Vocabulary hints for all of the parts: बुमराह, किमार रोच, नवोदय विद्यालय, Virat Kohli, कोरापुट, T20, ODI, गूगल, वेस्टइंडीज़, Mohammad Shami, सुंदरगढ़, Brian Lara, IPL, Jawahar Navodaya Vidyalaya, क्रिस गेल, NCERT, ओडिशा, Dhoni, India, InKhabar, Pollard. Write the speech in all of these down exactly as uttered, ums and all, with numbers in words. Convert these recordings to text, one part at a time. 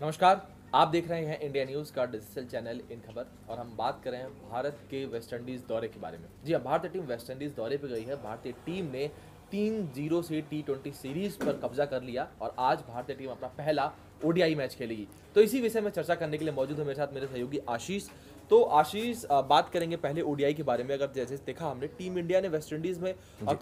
नमस्कार, आप देख रहे हैं इंडिया न्यूज़ का डिजिटल चैनल इन खबर और हम बात कर रहे हैं भारत के वेस्टइंडीज़ दौरे के बारे में। जी हाँ, भारतीय टीम वेस्टइंडीज़ दौरे पर गई है। भारतीय टीम ने तीन जीरो से टी ट्वेंटी सीरीज़ पर कब्जा कर लिया और आज भारतीय टीम अपना पहला ओडीआई मैच खेलेगी। तो इसी विषय में चर्चा करने के लिए मौजूद है मेरे साथ मेरे सहयोगी आशीष। तो आशीष, बात करेंगे पहले ओडीआई के बारे में। अगर जैसे देखा हमने, टीम इंडिया ने वेस्ट इंडीज़ में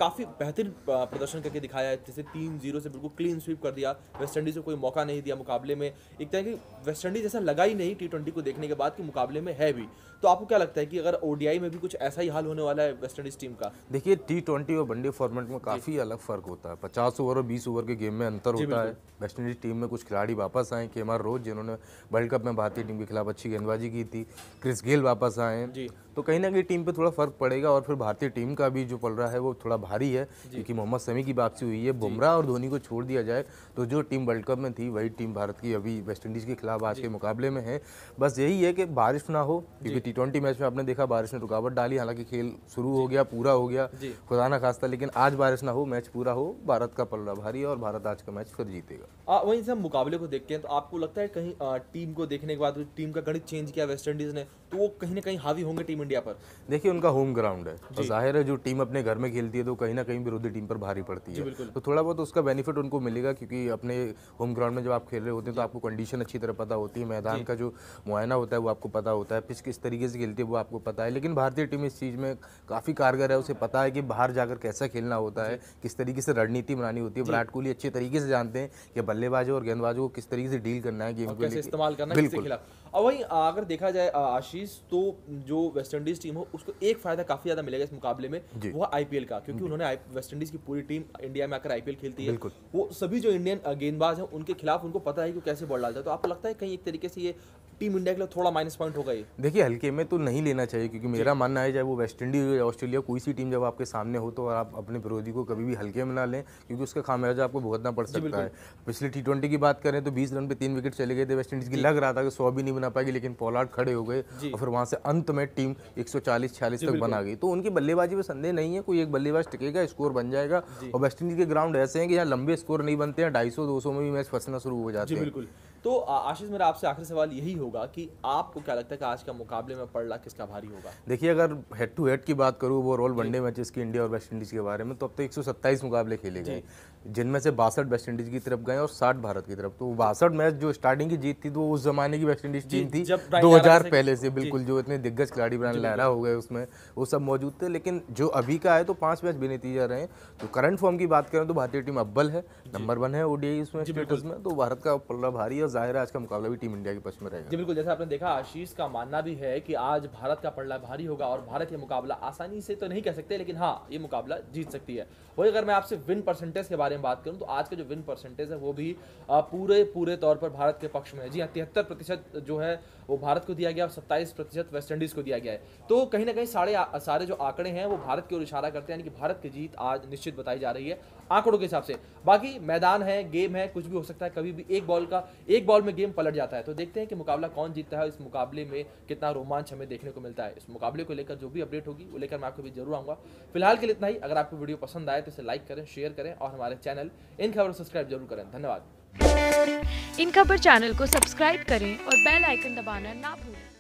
काफ़ी बेहतरीन प्रदर्शन करके दिखाया है। जैसे तीन जीरो से बिल्कुल क्लीन स्वीप कर दिया, वेस्ट इंडीज़ को कोई मौका नहीं दिया मुकाबले में। एक तरह की वेस्ट इंडीज़ जैसा लगा ही नहीं टी ट्वेंटी को देखने के बाद कि मुकाबले में है भी। तो आपको क्या लगता है कि अगर ओडीआई में भी कुछ ऐसा ही हाल होने वाला है वेस्ट इंडीज़ टीम का? देखिए, टी ट्वेंटी और वनडे फॉर्मेट में काफ़ी अलग फ़र्क होता है। पचास ओवर और बीस ओवर के गेम में अंतर होता है। वेस्ट इंडीज़ टीम में कुछ खिलाड़ी वापस आए, किमार रोच जिन्होंने वर्ल्ड कप में भारतीय टीम के खिलाफ अच्छी गेंदबाजी की थी, क्रिस गेल वापस आए जी। तो कहीं ना कहीं टीम पे थोड़ा फर्क पड़ेगा। और फिर भारतीय टीम का भी जो पलड़ा है वो थोड़ा भारी है, क्योंकि मोहम्मद शमी की वापसी हुई है। बुमराह और धोनी को छोड़ दिया जाए तो जो टीम वर्ल्ड कप में थी वही टीम भारत की अभी वेस्टइंडीज़ के खिलाफ आज के मुकाबले में है। बस यही है कि बारिश ना हो, क्योंकि टी ट्वेंटी मैच में आपने देखा बारिश ने रुकावट डाली। हालांकि खेल शुरू हो गया, पूरा हो गया, खुदा ना खास्ता, लेकिन आज बारिश ना हो, मैच पूरा हो। भारत का पलड़ा भारी है और भारत आज का मैच फिर जीतेगा। वहीं से हम मुकाबले को देखते हैं तो आपको लगता है कहीं टीम को देखने के बाद टीम का गणित चेंज किया वेस्ट इंडीज़ ने, तो वो कहीं ना कहीं हावी होंगे टीम इंडिया पर? देखिए, उनका होम ग्राउंड है और जाहिर है जो टीम अपने घर में खेलती है तो कहीं ना कहीं विरोधी टीम पर भारी पड़ती है। तो थोड़ा बहुत उसका बेनिफिट उनको मिलेगा, क्योंकि अपने होम ग्राउंड में जब आप खेल रहे होते हैं तो आपको कंडीशन अच्छी तरह पता होती है, मैदान का जो मुआयना होता है वो आपको पता होता है, पिच किस तरीके से खेलती है वो आपको पता है। लेकिन भारतीय टीम इस चीज़ में काफ़ी कारगर है। उसे पता है कि बाहर जाकर कैसा खेलना होता है, किस तरीके से रणनीति बनानी होती है। विराट कोहली अच्छे तरीके से जानते हैं कि बल्लेबाजों और गेंदबाजों को किस तरीके से डील करना है, गेम कैसे इस्तेमाल करना है किसके खिलाफ। और वहीं अगर देखा जाए आशीष, तो जो वेस्ट इंडीज टीम हो उसको एक फायदा काफी ज्यादा मिलेगा इस मुकाबले में, वो आईपीएल का, क्योंकि उन्होंने वेस्ट इंडीज की पूरी टीम इंडिया में आकर आईपीएल खेलती है। वो सभी जो इंडियन गेंदबाज हैं उनके खिलाफ उनको पता है कि कैसे बॉल डालता है। तो आपको लगता है कहीं एक तरीके से ये टीम इंडिया के लिए थोड़ा माइनस पॉइंट होगा? ये देखिए, हल्के में तो नहीं लेना चाहिए, क्योंकि मेरा मानना है जब वो वेस्ट इंडीज या ऑस्ट्रेलिया कोई सी टीम जब आपके सामने हो तो आप अपने विरोधी को कभी भी हल्के में ना लें, क्योंकि उसका खामियाजा आपको भुगतना पड़ सकता है। पिछले टी ट्वेंटी की बात करें तो बीस रन पे तीन विकेट चले गए थे वेस्ट इंडीज की। लग रहा था कि सौ भी नहीं बना पाएगी, लेकिन पॉलार्ड खड़े हो गए और फिर वहाँ से अंत में टीम एक सौ चालीस छियालीस तक बना गई। तो उनकी बल्लेबाजी में संदेह नहीं है, कोई एक बल्लेबाज टिकेगा, स्कोर बन जाएगा। और वेस्ट इंडीज के ग्राउंड ऐसे हैं कि यहाँ लंबे स्कोर नहीं बनते हैं, ढाई सौ दो सौ में भी मैच फंसना शुरू हो जाते हैं। तो आशीष, मेरा आपसे आखिरी सवाल यही होगा कि आपको क्या लगता है कि आज का मुकाबले में पलड़ा किसका भारी होगा? देखिए, अगर हेड टू हेड की बात करूँ ओवरऑल वनडे मैचेस की इंडिया और वेस्ट इंडीज़ के बारे में, तो अब तो एक सौ सत्ताईस मुकाबले खेले गए, जिनमें से बासठ वेस्ट इंडीज़ की तरफ गए और साठ भारत की तरफ। तो बासठ मैच जो स्टार्टिंग की जीत थी तो उस जमाने की वेस्ट इंडीज़ टीम थी, दो हज़ार पहले से बिल्कुल, जो इतने दिग्गज खिलाड़ी ब्रायन लारा हो गए उसमें वो सब मौजूद थे। लेकिन जो अभी का है तो पाँच मैच बेनतीजा रहे हैं। तो करंट फॉर्म की बात करें तो भारतीय टीम अव्वल है, नंबर वन है ओडीआई उसमें स्टेटस में। तो भारत का पलड़ा भारी है, जाहिर है आज का मुकाबला भी टीम इंडिया के पक्ष में रहेगा। जी बिल्कुल, जैसे आपने देखा आशीष का मानना भी है कि आज भारत का पलड़ा भारी होगा और भारत ये मुकाबला आसानी से तो नहीं कह सकते, लेकिन हाँ ये मुकाबला जीत सकती है। वही अगर मैं आपसे विन परसेंटेज के बारे में बात करूँ तो आज का जो विन परसेंटेज है वो भी पूरे पूरे तौर पर भारत के पक्ष में है। जी हाँ, तिहत्तर प्रतिशत जो है वो भारत को दिया गया और सत्ताईस प्रतिशत वेस्ट इंडीज़ को दिया गया है। तो कहीं ना कहीं सारे सारे जो आंकड़े हैं वो भारत की ओर इशारा करते हैं, यानी कि भारत की जीत आज निश्चित बताई जा रही है आंकड़ों के हिसाब से। बाकी मैदान है, गेम है, कुछ भी हो सकता है, कभी भी एक बॉल का एक बॉल में गेम पलट जाता है। तो देखते हैं कि मुकाबला कौन जीतता है, इस मुकाबले में कितना रोमांच हमें देखने को मिलता है। इस मुकाबले को लेकर जो भी अपडेट होगी वो लेकर मैं आपको भी जरूर आऊँगा। फिलहाल के लिए इतना ही। अगर आपको वीडियो पसंद आए तो इसे लाइक करें, शेयर करें और हमारे चैनल इन खबर सब्सक्राइब जरूर करें। धन्यवाद। इन खबर चैनल को सब्सक्राइब करें और बेल आइकन दबाना ना भूलें।